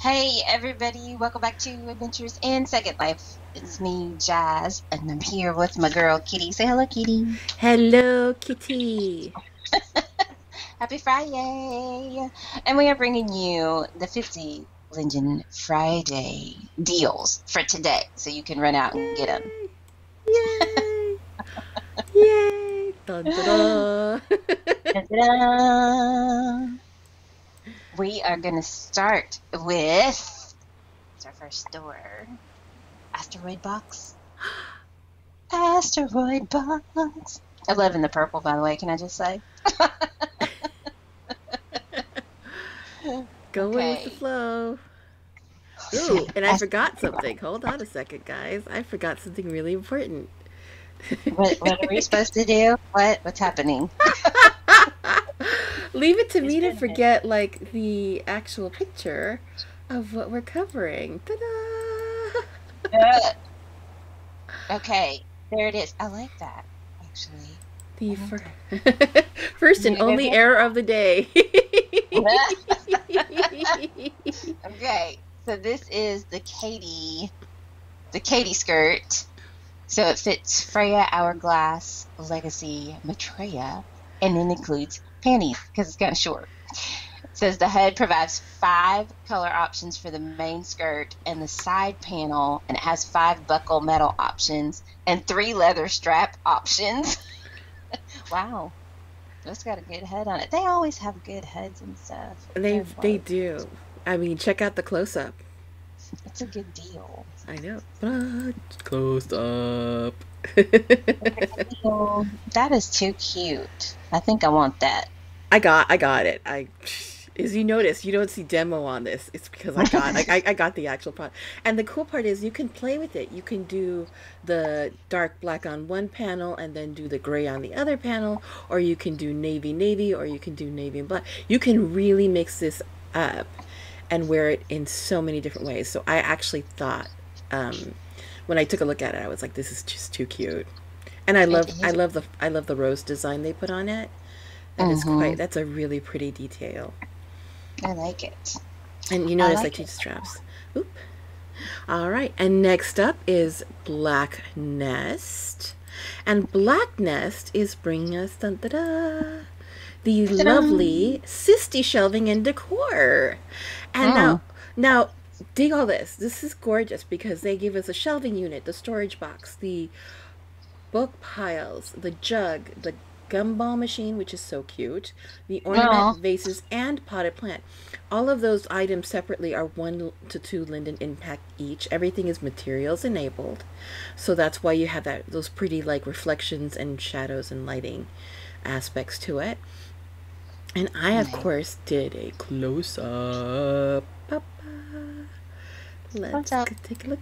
Hey everybody, welcome back to Adventures in Second Life. It's me, Jazz, and I'm here with my girl Kitty. Say hello, Kitty. Hello, Kitty. Happy Friday. And we are bringing you the 50 Linden Friday deals for today, so you can run out and get them. Yay! Yay! Dun, dun, dun. Dun, we are going to start with, it's our first store, Asteroid Box. Asteroid Box. I love in the purple, by the way, can I just say? Going with the flow. Ooh, and I forgot something. Hold on a second, guys. I forgot something really important. What are we supposed to do? What's happening? Leave it to me to forget, like, the actual picture of what we're covering. Ta-da! Okay, there it is. I like that, actually. The first and only error of the day. Okay, so this is the Katie skirt. So it fits Freya Hourglass Legacy Matreya, and then includes panties because it's kind of short. It says the hood provides 5 color options for the main skirt and the side panel, and it has 5 buckle metal options and 3 leather strap options. Wow, that's got a good hood on it. They always have good hoods and stuff. They do. I mean, check out the close up. It's a good deal. I know. Close up. That is too cute. I think I want that. I got it. As you notice, you don't see demo on this. It's because I got I got the actual product. And the cool part is you can play with it. You can do the dark black on one panel and then do the gray on the other panel, or you can do navy, or you can do navy and black. You can really mix this up and wear it in so many different ways. So I actually thought, when I took a look at it, I was like, this is just too cute. And I love the rose design they put on it. That is quite, that's a really pretty detail. I like it. And you notice I like two straps. Oop. All right. And next up is Black Nest. And Black Nest is bringing us the lovely Sisty shelving and decor. And now dig all this. This is gorgeous because they give us a shelving unit, the storage box, the book piles, the jug, the gumball machine, which is so cute, the ornament vases, and potted plant. All of those items separately are 1 to 2 Linden impact each. Everything is materials enabled, so that's why you have those pretty, like, reflections and shadows and lighting aspects to it. And I, of course, did a close up. Let's take a look.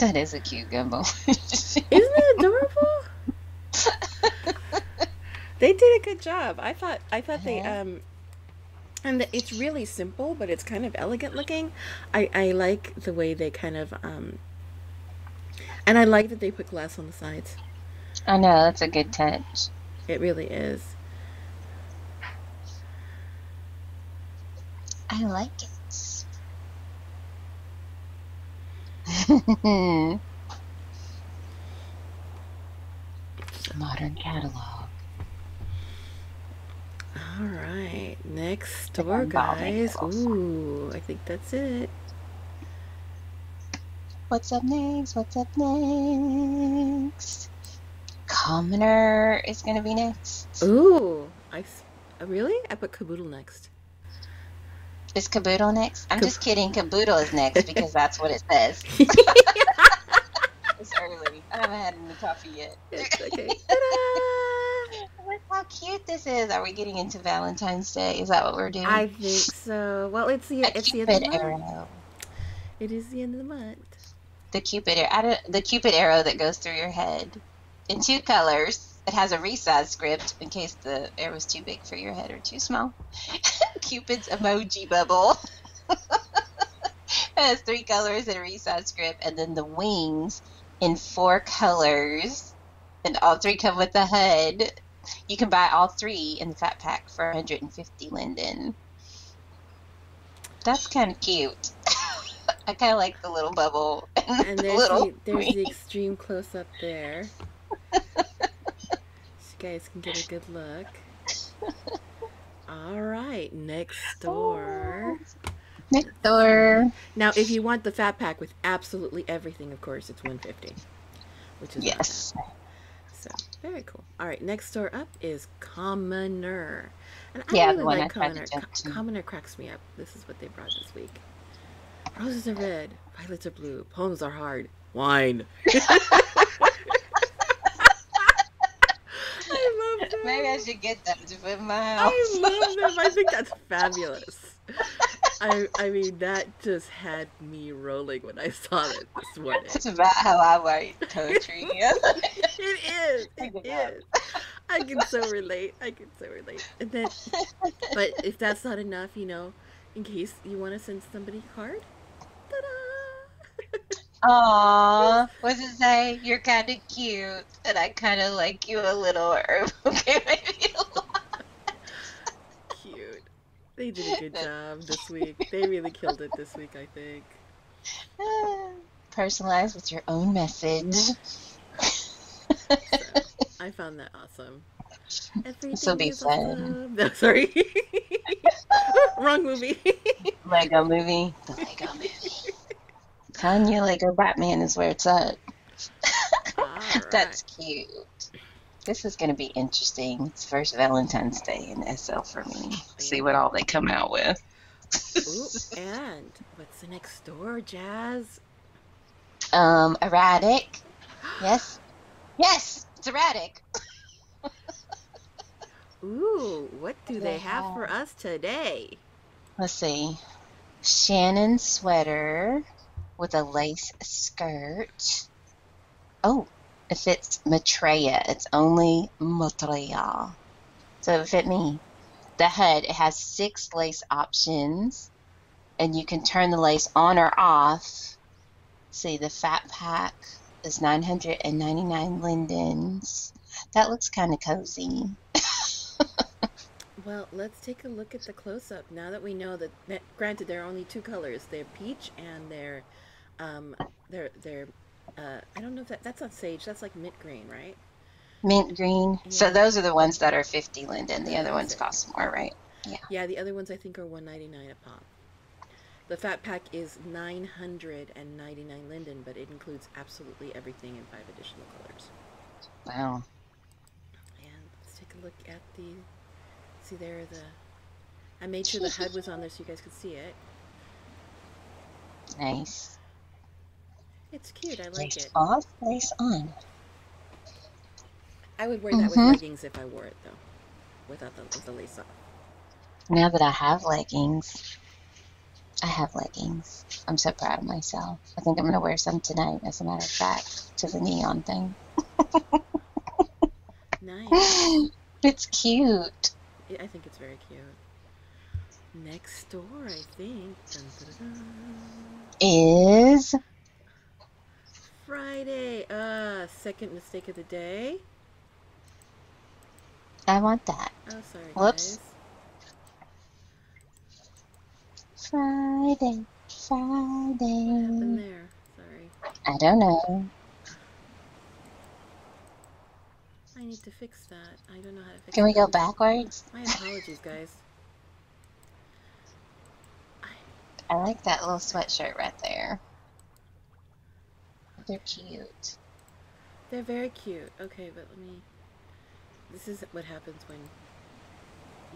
That is a cute gumball. Isn't it adorable? They did a good job. I thought they and it's really simple, but it's kind of elegant looking. I like the way they kind of and I like that they put glass on the sides. I know, that's a good touch. It really is. I like it. Modern catalog. All right, next door, guys. Ooh, I think that's it. What's up next? What's up next? Commoner is gonna be next. Ooh, I put Caboodle next. Is Caboodle next? I'm just kidding. Caboodle is next because that's what it says. It's early. I haven't had any coffee yet. It's okay. Look how cute this is. Are we getting into Valentine's Day? Is that what we're doing? I think so. Well, it's the end of the month. It is the end of the month. The Cupid arrow. The Cupid arrow that goes through your head in 2 colors. It has a resize script in case the air was too big for your head or too small. Cupid's emoji bubble. It has 3 colors and a resize script, and then the wings in 4 colors, and all 3 come with the hood. You can buy all three in the Fat Pack for 150 Linden. That's kind of cute. I kind of like the little bubble. And there's the extreme close-up there. So you guys can get a good look. All right, next door. Oh, next door. Now, if you want the Fat Pack with absolutely everything, of course, it's 150, which is yes. Awesome. So very cool. All right, next door up is Commoner, and I really like Commoner. Commoner cracks me up. This is what they brought this week. Roses are red, violets are blue, poems are hard, wine. I love them. Maybe I should get them to put in my house. I love them. I think that's fabulous. I mean, that just had me rolling when I saw it this morning. It's about how I write poetry. It is. It is. I can so relate. I can so relate. And then, but if that's not enough, you know, in case you want to send somebody a card. Ta-da! Aww. What does it say? You're kind of cute, and I kind of like you a little. Or okay, maybe a little. They did a good job this week. They really killed it this week, I think. Personalize with your own message. So, I found that awesome. This will be fun. Awesome. No, sorry. Wrong movie. Lego movie. The Lego movie. Tanya Lego Batman is where it's at. Right. That's cute. This is going to be interesting. It's first Valentine's Day in SL for me. See what all they come out with. Ooh, and what's the next door, Jazz? Erratic. Yes. Yes, it's Erratic. Ooh, what do they have for us today? Let's see. Shannon sweater with a lace skirt. Oh. If it's Maitreya, it's only Maitreya. So if it me, the HUD, it has 6 lace options, and you can turn the lace on or off. See, the Fat Pack is 999 Lindens. That looks kind of cozy. Well, let's take a look at the close-up. Now that we know that, granted, there are only 2 colors. They're peach and they're I don't know if that's not sage. That's like mint green, right? Mint green. Yeah. So those are the ones that are 50 Linden. The other ones cost more, right? Yeah. Yeah, the other ones I think are $1.99 a pop. The Fat Pack is 999 Linden, but it includes absolutely everything in 5 additional colors. Wow. And let's take a look at the. See there the. I made sure the HUD was on there so you guys could see it. Nice. It's cute. I like it. Off, lace on. I would wear that with leggings if I wore it, though, without the lace on. Now that I have leggings, I'm so proud of myself. I think I'm going to wear some tonight, as a matter of fact, to the neon thing. Nice. It's cute. Yeah, I think it's very cute. Next door, I think, is... Friday, second mistake of the day. I want that. Oh, sorry. Whoops. Guys. Friday. What happened there? Sorry. I don't know. I need to fix that. I don't know how to fix it. Can we go backwards? My apologies, guys. I like that little sweatshirt right there. They're cute. They're very cute. Okay, but let me... This is what happens when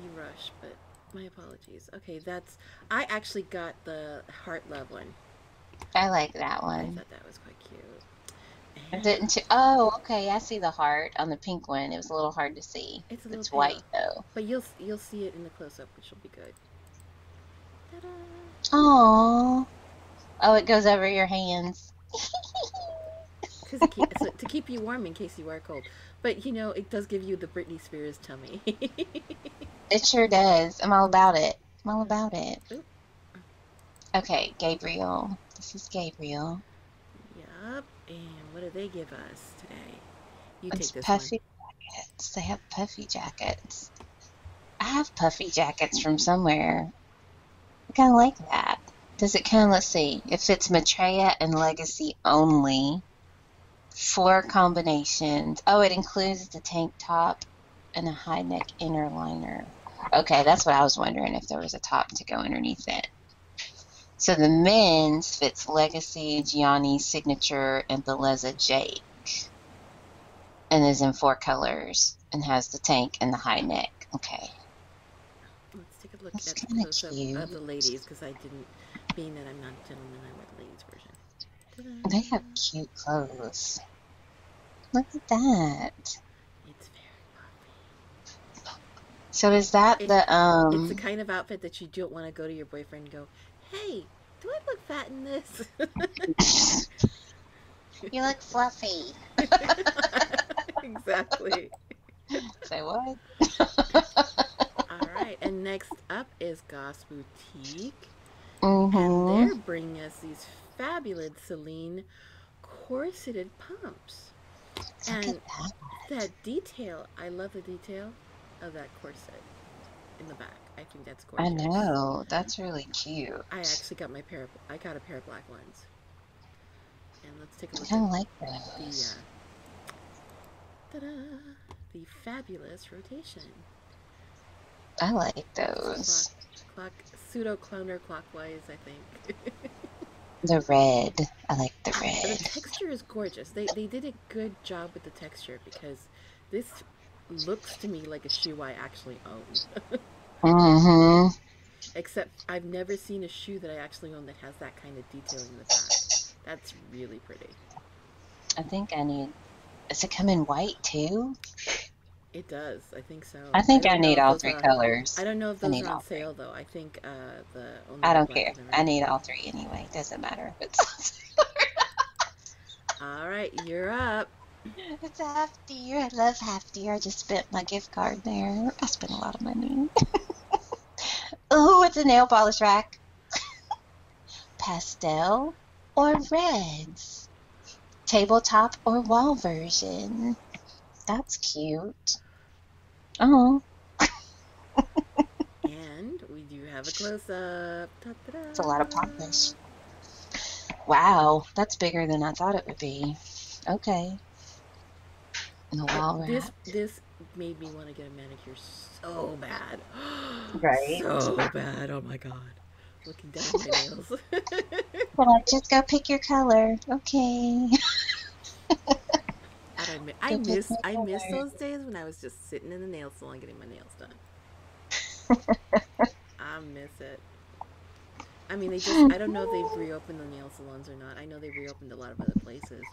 you rush, but my apologies. Okay, that's... I actually got the Heart Love one. I like that one. I thought that was quite cute. And I didn't... Oh, okay, I see the heart on the pink one. It was a little hard to see. It's a little pale. White, though. But you'll see it in the close-up, which will be good. Ta-da! Aww. Oh, it goes over your hands. To keep you warm in case you are cold. But, you know, it does give you the Britney Spears tummy. It sure does. I'm all about it. Oop. Okay, Gabriel. This is Gabriel. Yep. And what do they give us today? You take this one. Puffy jacket. So they have puffy jackets. I have puffy jackets from somewhere. I kind of like that. Does it count? Let's see. It fits Maitreya and Legacy only. 4 combinations. Oh, it includes the tank top and a high neck inner liner. Okay, that's what I was wondering, if there was a top to go underneath it. So the men's fits Legacy, Gianni, Signature, and Beleza Jake. And is in 4 colors and has the tank and the high neck. Okay. Let's take a look at the close-up of the ladies, because I didn't, being that I'm not a gentleman, I went ladies version. They have cute clothes. Look at that. It's very lovely. So is that it's the kind of outfit that you don't want to go to your boyfriend and go, hey, do I look fat in this? You look fluffy. Exactly. Say what? All right, and next up is Goss Boutique. And they're bringing us these fabulous Celine corseted pumps. Look and that detail, I love the detail of that corset in the back. I think that's gorgeous. I know, that's really cute. I actually got my pair of, I got a pair of black ones. And let's take a look at those. The fabulous rotation. I like those. Clock, pseudo counterclockwise, I think. The red. I like the red. But the texture is gorgeous. They did a good job with the texture, because this looks to me like a shoe I actually own. Except I've never seen a shoe that I actually own that has that kind of detail in the back. That's really pretty. I think I need. Does it come in white too? It does. I think so. I think I need all 3 colors. I don't know if those are on sale though. I think the only I don't care. I need all 3 anyway. Doesn't matter if it's on sale or not. All right, you're up. It's a Half-Deer. I love Half-Deer. I just spent my gift card there. I spent a lot of money. Ooh, it's a nail polish rack. Pastel or reds? Tabletop or wall version. That's cute. Oh. And we do have a close-up. It's a lot of polish. Wow, that's bigger than I thought it would be. Okay. And a wall wrap. This made me want to get a manicure so bad. Right? So bad. Oh my god. Looking down my nails. Well, just go pick your color. Okay. I miss those days when I was just sitting in the nail salon getting my nails done. I miss it. I mean, I don't know if they've reopened the nail salons or not. I know they reopened a lot of other places.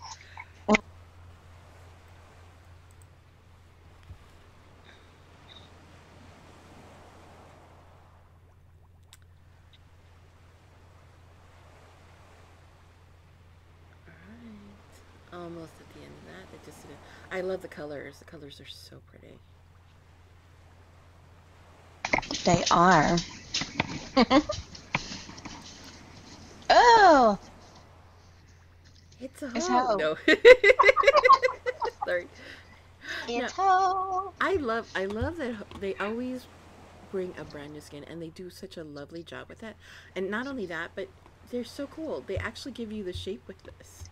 Almost at the end of that. It just, I love the colors. The colors are so pretty. They are. Oh! It's a hoe. No. Sorry. It's hoe. I love that they always bring a brand new skin, and they do such a lovely job with that. And not only that, but they're so cool. They actually give you the shape with this.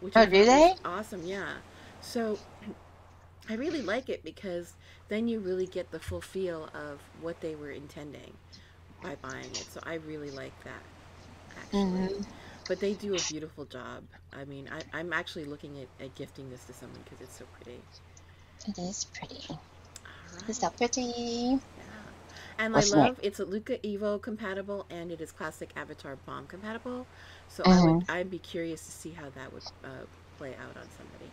Which oh, do they? Awesome, yeah. So I really like it, because then you really get the full feel of what they were intending by buying it. So I really like that, actually. But they do a beautiful job. I mean, I'm actually looking at gifting this to someone, because it's so pretty. It is pretty. All right. It's so pretty. Yeah. And what's I love next? It's a Luca Evo compatible, and it is classic Avatar bomb compatible. So I'd be curious to see how that would play out on somebody.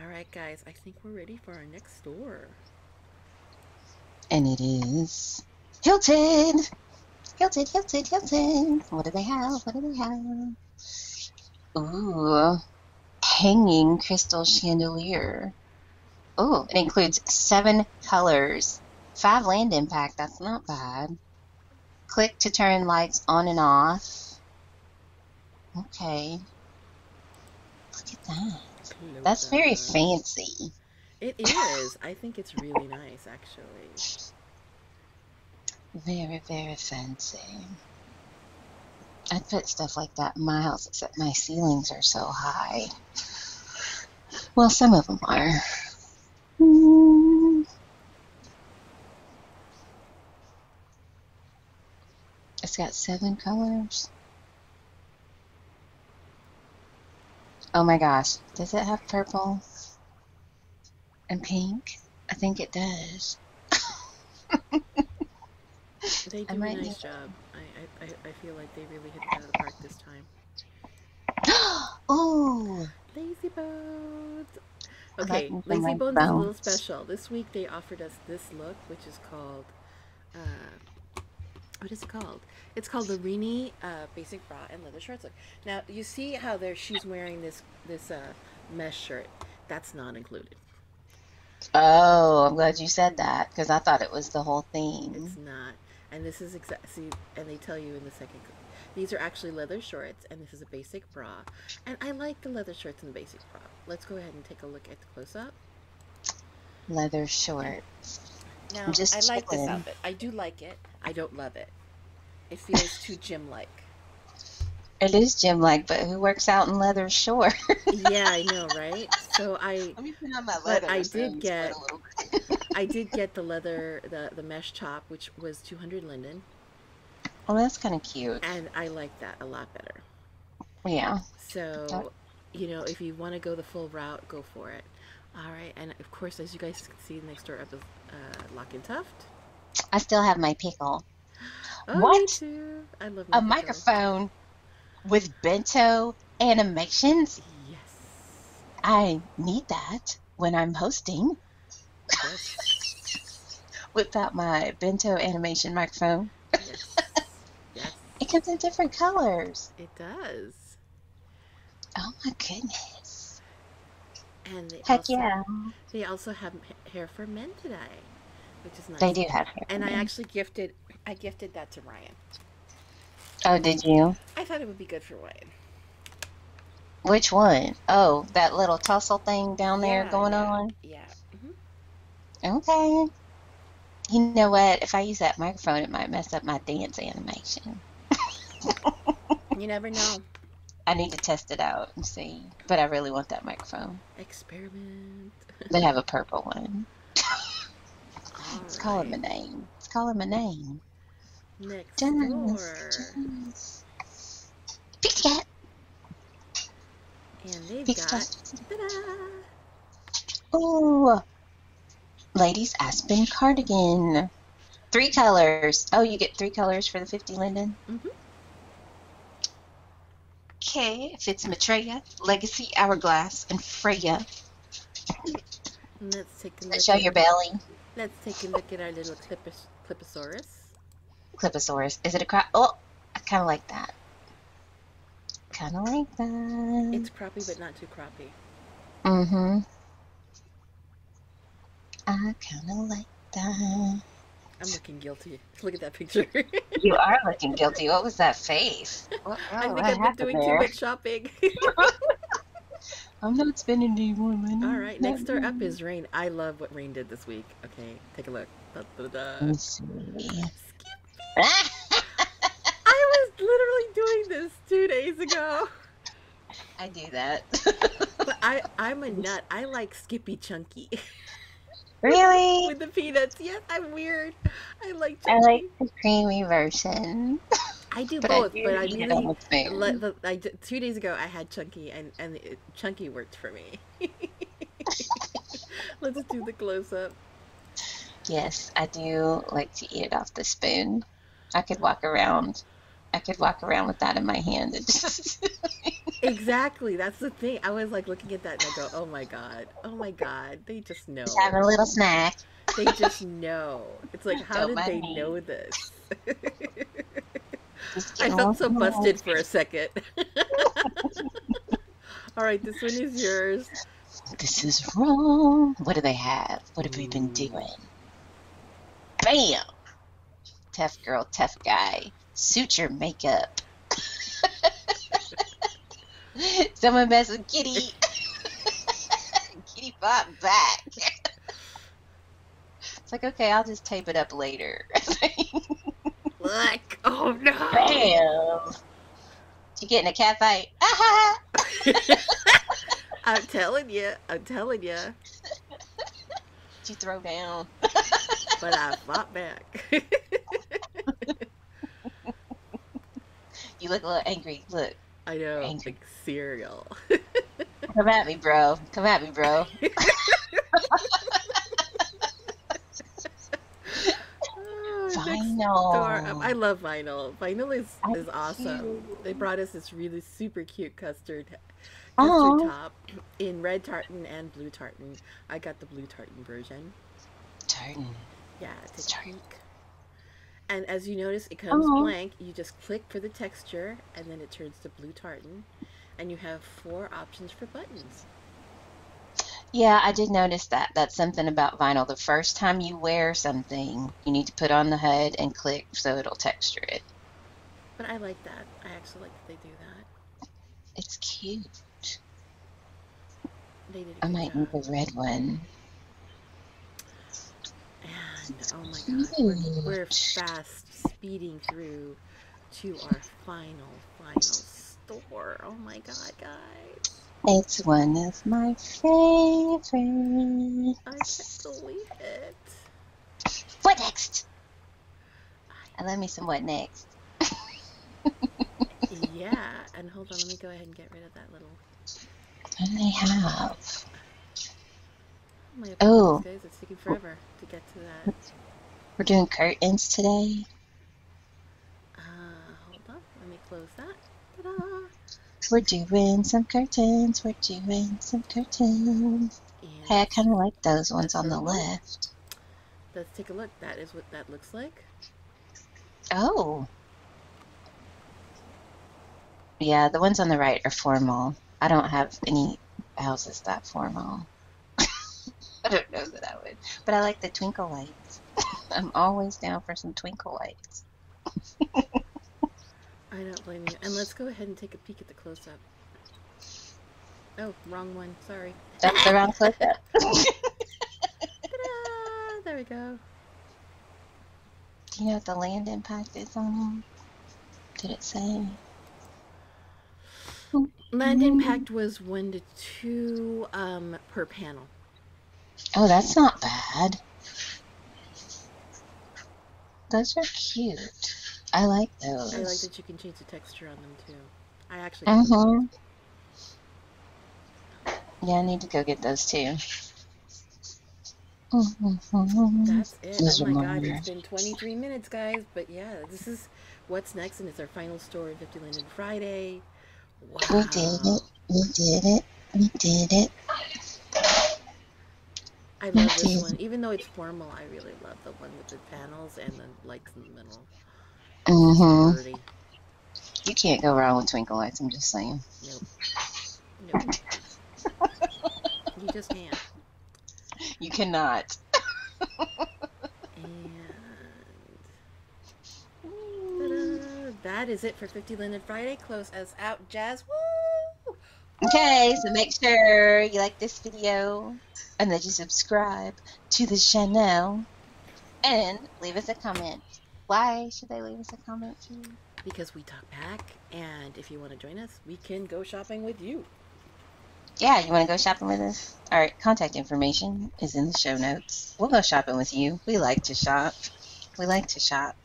All right, guys, I think we're ready for our next store. And it is Hilted. Hilted, Hilted, Hilted. What do they have? What do they have? Ooh, hanging crystal chandelier. Ooh, it includes 7 colors, 5 land impact. That's not bad. Click to turn lights on and off. Okay. Look at that. That's very fancy. It is. I think it's really nice, actually. Very, very fancy. I put stuff like that in my house, except my ceilings are so high. Well, some of them are. It's got 7 colors. Oh my gosh. Does it have purple and pink? I think it does. They do a nice job. I feel like they really hit it out of the park this time. Oh! Lazy Bones! Okay, Lazy Bones is a little special. This week they offered us this look, which is called... what is it called? It's called the Rini basic bra and leather shorts look. Now you see how there she's wearing this mesh shirt. That's not included. Oh, I'm glad you said that because I thought it was the whole theme. It's not. And this is exactly. And they tell you in the second. These are actually leather shorts, and this is a basic bra. And I like the leather shorts and the basic bra. Let's go ahead and take a look at the close up. Leather shorts. Now, I like this outfit. I do like it. I don't love it. It feels too gym-like. It is gym-like, but who works out in leather shorts? Yeah, I know, right? So let me put on my leather. I did get the leather, the mesh top, which was 200 Linden. Oh, that's kind of cute. And I like that a lot better. Yeah. So, you know, if you want to go the full route, go for it. All right, and of course, as you guys can see, next door up is Lock and Tuft. I still have my pickle. Oh, what? Too. I love my pickle. Microphone with bento animations? Yes. I need that when I'm hosting. Yes. Without my bento animation microphone. Yes. Yes. It comes in different colors. It does. Oh my goodness. And they They also have hair for men today, which is nice. They do have hair. And I actually gifted that to Ryan. Oh, did you? I thought it would be good for Ryan. Which one? Oh, that little tussle thing down there going on? Yeah. Mm-hmm. Okay. You know what? If I use that microphone, it might mess up my dance animation. You never know. I need to test it out and see. But I really want that microphone. Experiment. They have a purple one. Let's call him a name. Let's call him a name. Next door. Pixicat. And they've got... Oh! Ladies Aspen cardigan. 3 colors. Oh, you get 3 colors for the 50 Linden? Mm-hmm. Okay, if it's Matreya, Legacy Hourglass, and Freya. Let's take a look. Show your belly. Let's take a look at our little Cliposaurus. Cliposaurus. Is it a crop? Oh, I kind of like that. Kind of like that. It's croppy, but not too croppy. Mm-hmm. I kind of like that. I'm looking guilty. Look at that picture. You are looking guilty. What was that face? What, oh, I think I've been doing too much shopping. I'm not spending any more money. All right, next door up is Rain. I love what Rain did this week. Okay, take a look. Skippy. I was literally doing this 2 days ago. I do that. But I'm a nut. I like Skippy chunky. Really? With the peanuts. Yes, I'm weird. I like chunky. I like the creamy version. I do both, but I really... Like, 2 days ago, I had chunky, and chunky worked for me. Let's do the close-up. Yes, I do like to eat it off the spoon. I could walk around with that in my hand. And just exactly. That's the thing. I was like looking at that and I go, oh my God. Oh my God. They just know. Just having a little snack. They just know. It's like, how did they know this? I felt so busted for a second. All right. This one is yours. This is wrong. What do they have? What have we been doing? Bam. Tough girl, tough guy. Suture makeup. Someone mess with Kitty. Kitty bought back. It's like, okay, I'll just tape it up later. Look, oh no! Bam! You get in a cat fight? I'm telling you, I'm telling you. Did you throw down? But I fought back. You look a little angry. Look. I know. Angry. Like cereal. Come at me, bro. Come at me, bro. Vinyl. I love Vinyl. Vinyl is awesome. Cute. They brought us this really super cute custard top in red tartan and blue tartan. I got the blue tartan version. Tartan. Yeah, it's a tartan. And as you notice, it comes blank. You just click for the texture, and then it turns to blue tartan. And you have 4 options for buttons. Yeah, I did notice that. That's something about Vinyl. The first time you wear something, you need to put on the HUD and click so it'll texture it. But I like that. I actually like that they do that. It's cute. They did. I might need the red one. And, oh my God, we're fast speeding through to our final store. Oh my God, guys. It's one of my favorites. I can't believe it. What next? I love me some what next. Yeah, and hold on, let me go ahead and get rid of that little. What do they have? My apologies, guys. It's taking forever to get to that. We're doing curtains today. Hold on, let me close that. Ta-da! We're doing some curtains. We're doing some curtains. And hey, I kind of like those ones on the left. Let's take a look. That is what that looks like. Oh. Yeah, the ones on the right are formal. I don't have any houses that formal. I don't know that I would. But I like the twinkle lights. I'm always down for some twinkle lights. I don't blame you. And let's go ahead and take a peek at the close-up. Oh, wrong one. Sorry. That's the wrong close-up. Ta-da! There we go. Do you know what the land impact is on them? Did it say? Land impact was 1 to 2 per panel. Oh, that's not bad. Those are cute. I like those. I like that you can change the texture on them too. I actually. Yeah, I need to go get those too. That's it. Those oh my God, it's been 23 minutes, guys. But yeah, this is what's next, and it's our final store in 50 Linden Friday. Wow. We did it. We did it. We did it. I love this one, even though it's formal. I really love the one with the panels and the lights in the middle. You can't go wrong with twinkle lights, I'm just saying. Nope. Nope. You just can't. You cannot. And that is it for 50 Linden Friday. Close us out, Jazz. Woo! Okay, so make sure you like this video and that you subscribe to the channel and leave us a comment. Why should they leave us a comment, please? Because we talk back, and if you want to join us, we can go shopping with you. Yeah, you want to go shopping with us? Our contact information is in the show notes. We'll go shopping with you. We like to shop. We like to shop.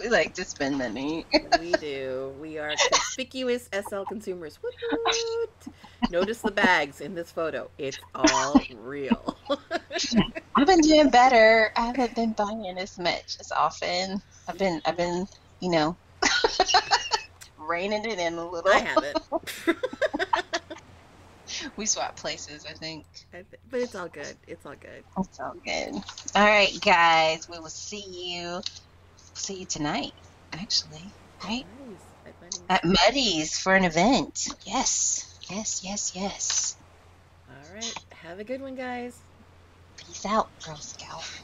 We like to spend money. We do. We are conspicuous SL consumers. Woot woot. Notice the bags in this photo. It's all real. I've been doing better. I haven't been buying as much as often. I've been, you know, reining it in a little. I haven't. We swap places, I think. But it's all good. It's all good. It's all good. All right, guys. We will see you. See you tonight, actually. Right? Nice. At Muddy's for an event. Yes. Yes, yes, yes. All right. Have a good one, guys. Peace out, Girl Scout.